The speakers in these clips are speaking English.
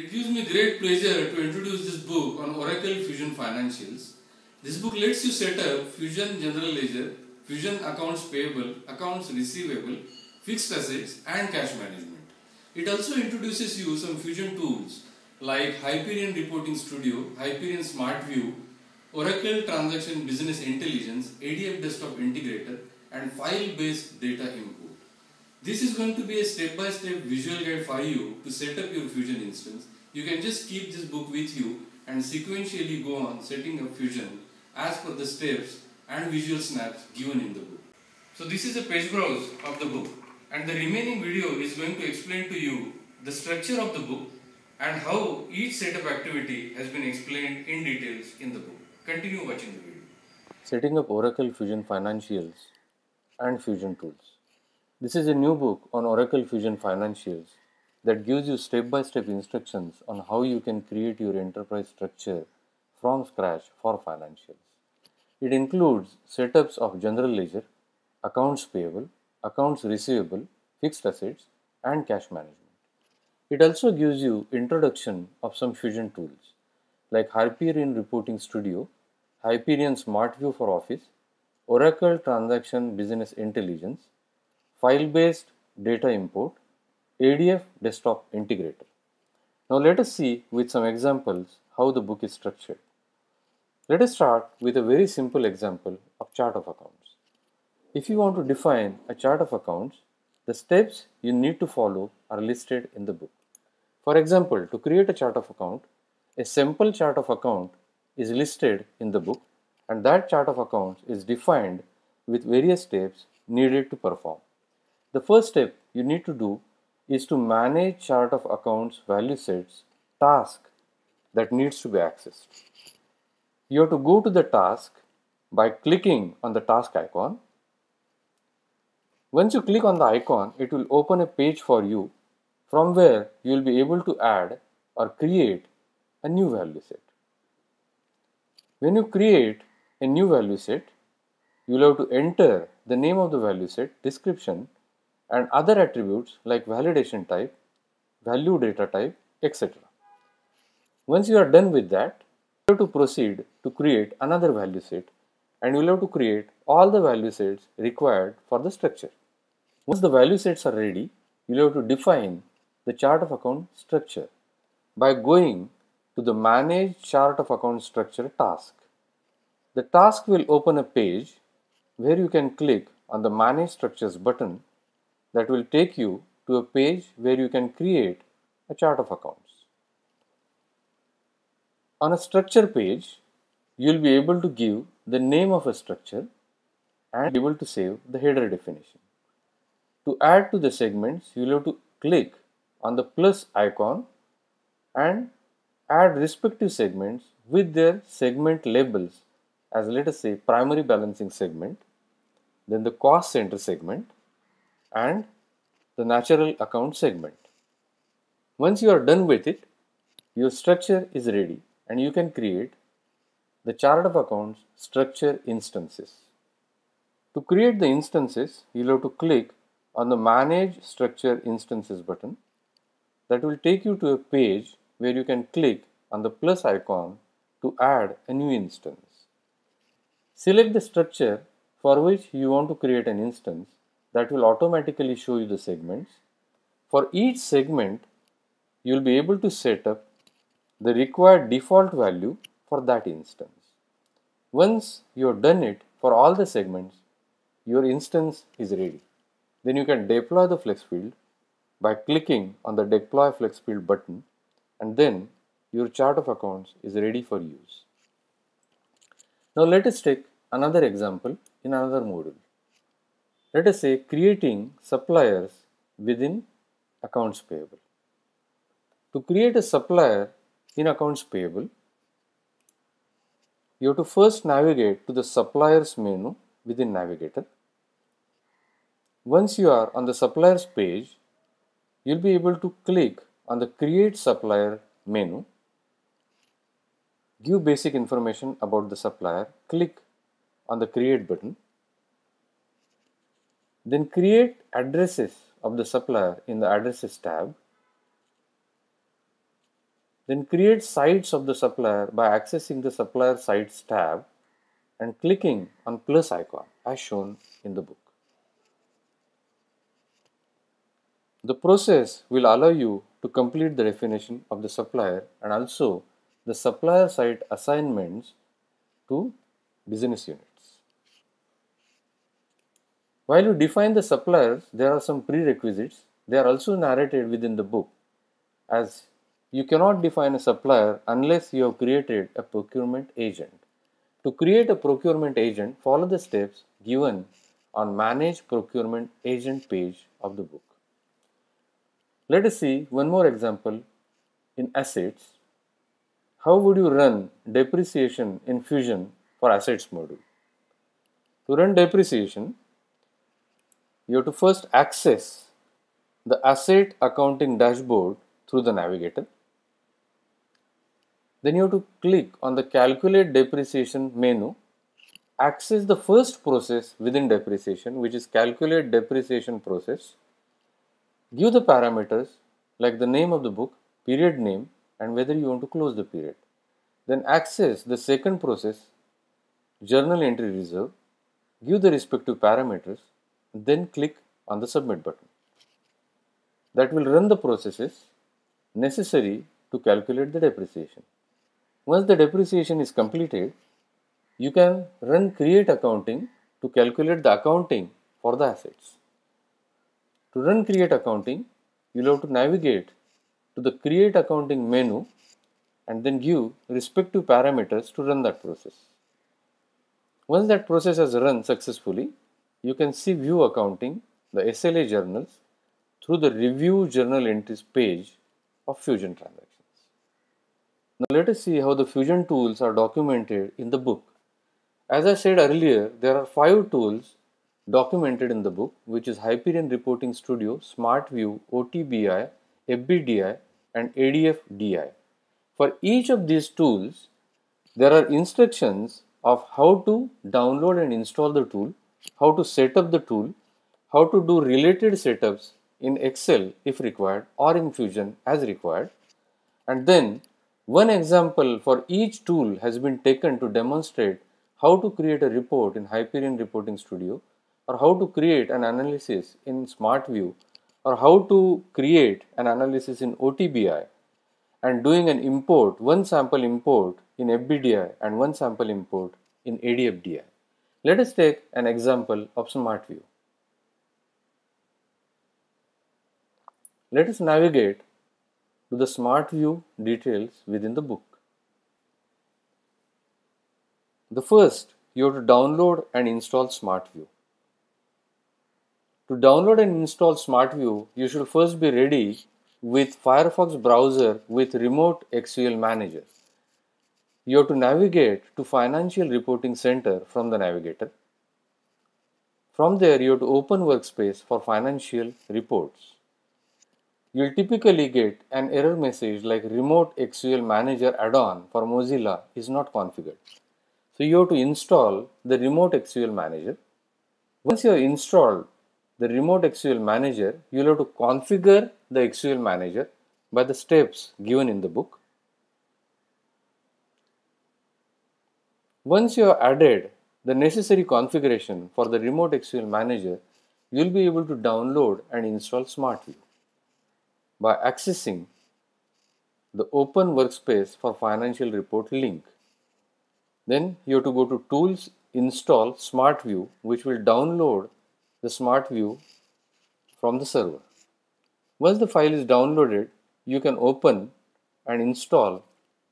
It gives me great pleasure to introduce this book on Oracle Fusion Financials. This book lets you set up Fusion General Ledger, Fusion Accounts Payable, Accounts Receivable, Fixed Assets and Cash Management. It also introduces you some Fusion tools like Hyperion Reporting Studio, Hyperion Smart View, Oracle Transaction Business Intelligence, ADF Desktop Integrator and File Based Data Import. This is going to be a step-by-step visual guide for you to set up your Fusion instance. You can just keep this book with you and sequentially go on setting up Fusion as per the steps and visual snaps given in the book. So this is a page browse of the book, and the remaining video is going to explain to you the structure of the book and how each setup activity has been explained in details in the book. Continue watching the video. Setting up Oracle Fusion Financials and Fusion Tools. This is a new book on Oracle Fusion Financials that gives you step-by-step instructions on how you can create your enterprise structure from scratch for financials. It includes setups of general ledger, accounts payable, accounts receivable, fixed assets, and cash management. It also gives you introduction of some Fusion tools like Hyperion Reporting Studio, Hyperion Smart View for Office, Oracle Transaction Business Intelligence, File-based data import, ADF desktop integrator. Now let us see with some examples how the book is structured. Let us start with a very simple example of chart of accounts. If you want to define a chart of accounts, the steps you need to follow are listed in the book. For example, to create a chart of account, a simple chart of account is listed in the book, and that chart of accounts is defined with various steps needed to perform. The first step you need to do is to manage chart of accounts value sets task that needs to be accessed. You have to go to the task by clicking on the task icon. Once you click on the icon, it will open a page for you from where you will be able to add or create a new value set. When you create a new value set, you will have to enter the name of the value set, description, and other attributes like validation type, value data type, etc. Once you are done with that, you have to proceed to create another value set, and you will have to create all the value sets required for the structure. Once the value sets are ready, you will have to define the chart of account structure by going to the Manage Chart of Account Structure task. The task will open a page where you can click on the Manage Structures button. That will take you to a page where you can create a chart of accounts. On a structure page, you will be able to give the name of a structure and be able to save the header definition. To add to the segments, you will have to click on the plus icon and add respective segments with their segment labels as, let us say, primary balancing segment, then the cost center segment, and the natural account segment. Once you are done with it, your structure is ready and you can create the chart of accounts structure instances. To create the instances, you will have to click on the Manage Structure Instances button. That will take you to a page where you can click on the plus icon to add a new instance. Select the structure for which you want to create an instance. That will automatically show you the segments. For each segment, you will be able to set up the required default value for that instance. Once you have done it for all the segments, your instance is ready. Then you can deploy the flex field by clicking on the Deploy Flex Field button, and then your chart of accounts is ready for use. Now let us take another example in another module. Let us say creating suppliers within accounts payable. To create a supplier in accounts payable, you have to first navigate to the suppliers menu within Navigator. Once you are on the suppliers page, you will be able to click on the create supplier menu, give basic information about the supplier, click on the create button. Then create addresses of the supplier in the addresses tab. Then create sites of the supplier by accessing the supplier sites tab and clicking on plus icon as shown in the book. The process will allow you to complete the definition of the supplier and also the supplier site assignments to business units. While you define the suppliers, there are some prerequisites. They are also narrated within the book, as you cannot define a supplier unless you have created a procurement agent. To create a procurement agent, follow the steps given on Manage Procurement Agent page of the book. Let us see one more example in assets. How would you run depreciation in Fusion for assets module? To run depreciation, you have to first access the asset accounting dashboard through the navigator. Then you have to click on the calculate depreciation menu, access the first process within depreciation, which is calculate depreciation process. Give the parameters like the name of the book, period name, and whether you want to close the period. Then access the second process, journal entry reserve, give the respective parameters, then click on the submit button. That will run the processes necessary to calculate the depreciation. Once the depreciation is completed, you can run create accounting to calculate the accounting for the assets. To run create accounting, you'll have to navigate to the create accounting menu and then give respective parameters to run that process. Once that process has run successfully, you can see view accounting, the SLA journals through the review journal entries page of Fusion transactions. Now let us see how the Fusion tools are documented in the book. As I said earlier, there are 5 tools documented in the book, which is Hyperion Reporting Studio, Smart View, OTBI, FBDI and ADF DI. For each of these tools, there are instructions of how to download and install the tool, how to set up the tool, how to do related setups in Excel if required or in Fusion as required. And then one example for each tool has been taken to demonstrate how to create a report in Hyperion Reporting Studio, or how to create an analysis in Smart View, or how to create an analysis in OTBI, and doing an import, one sample import in FBDI and one sample import in ADFDI. Let us take an example of Smart View. Let us navigate to the Smart View details within the book. The first, you have to download and install Smart View. To download and install Smart View, you should first be ready with Firefox browser with Remote XUL Manager. You have to navigate to Financial Reporting Center from the navigator. From there, you have to open workspace for financial reports. You will typically get an error message like Remote XUL Manager add-on for Mozilla is not configured. So you have to install the Remote XUL Manager. Once you have installed the Remote XUL Manager, you will have to configure the XUL Manager by the steps given in the book. Once you have added the necessary configuration for the Remote XUL Manager, you will be able to download and install Smart View by accessing the Open Workspace for Financial Report link. Then you have to go to Tools, Install Smart View, which will download the Smart View from the server. Once the file is downloaded, you can open and install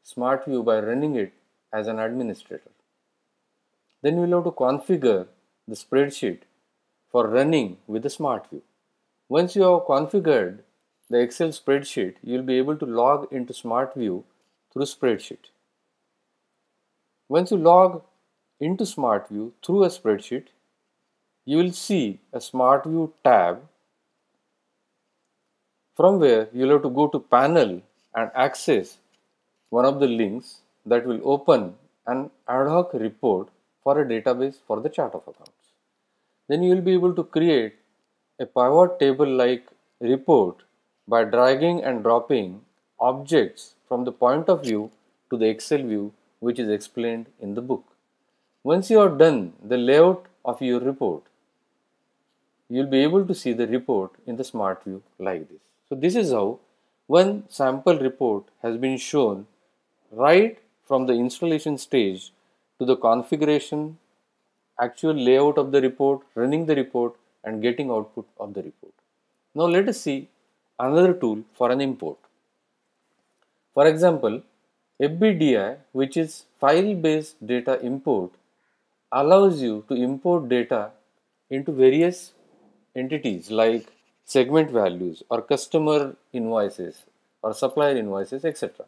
Smart View by running it as an administrator. Then you will have to configure the spreadsheet for running with the Smart View. Once you have configured the Excel spreadsheet, you will be able to log into Smart View through spreadsheet. Once you log into Smart View through a spreadsheet, you will see a Smart View tab from where you will have to go to panel and access one of the links that will open an ad hoc report for a database for the chart of accounts. Then you will be able to create a pivot table like report by dragging and dropping objects from the point of view to the Excel view, which is explained in the book. Once you are done the layout of your report, you will be able to see the report in the Smart View like this. So this is how one sample report has been shown right from the installation stage to the configuration, actual layout of the report, running the report and getting output of the report. Now let us see another tool for an import. For example, FBDI, which is File Based Data Import, allows you to import data into various entities like segment values or customer invoices or supplier invoices, etc.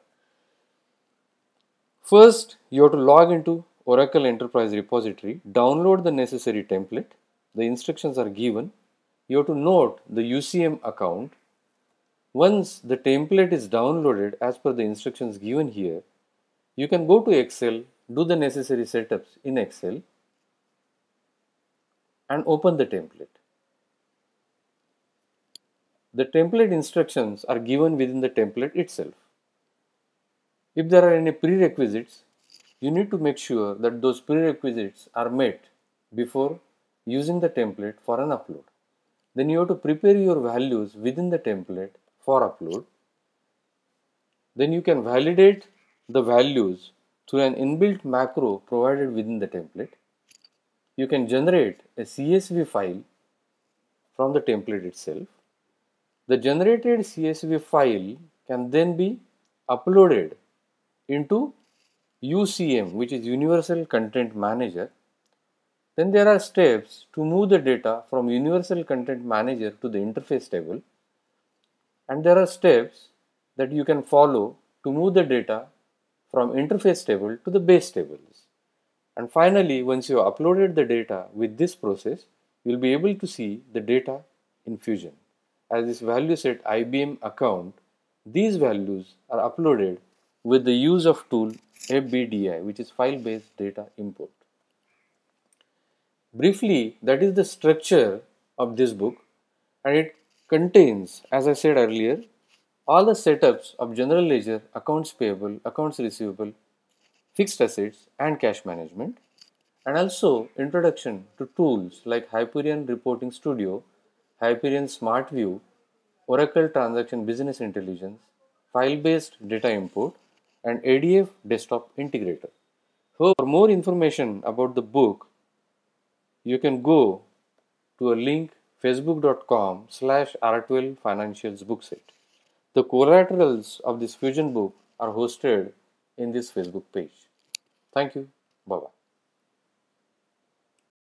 First, you have to log into Oracle Enterprise repository, download the necessary template, the instructions are given, you have to note the UCM account. Once the template is downloaded as per the instructions given here, you can go to Excel, do the necessary setups in Excel and open the template. The template instructions are given within the template itself. If there are any prerequisites, you need to make sure that those prerequisites are met before using the template for an upload. Then you have to prepare your values within the template for upload. Then you can validate the values through an inbuilt macro provided within the template. You can generate a CSV file from the template itself. The generated CSV file can then be uploaded into UCM, which is Universal Content Manager. Then there are steps to move the data from Universal Content Manager to the interface table, and there are steps that you can follow to move the data from interface table to the base tables. And finally, once you have uploaded the data with this process, you will be able to see the data in Fusion. As this value set IBM account, these values are uploaded with the use of tool FBDI, which is File Based Data Import. Briefly, that is the structure of this book, and it contains, as I said earlier, all the setups of General Ledger, Accounts Payable, Accounts Receivable, Fixed Assets and Cash Management, and also introduction to tools like Hyperion Reporting Studio, Hyperion Smart View, Oracle Transaction Business Intelligence, File Based Data Import and ADF Desktop Integrator. So for more information about the book, you can go to a link facebook.com/r12financialsbooksite. The collaterals of this Fusion book are hosted in this Facebook page. Thank you. Bye-bye.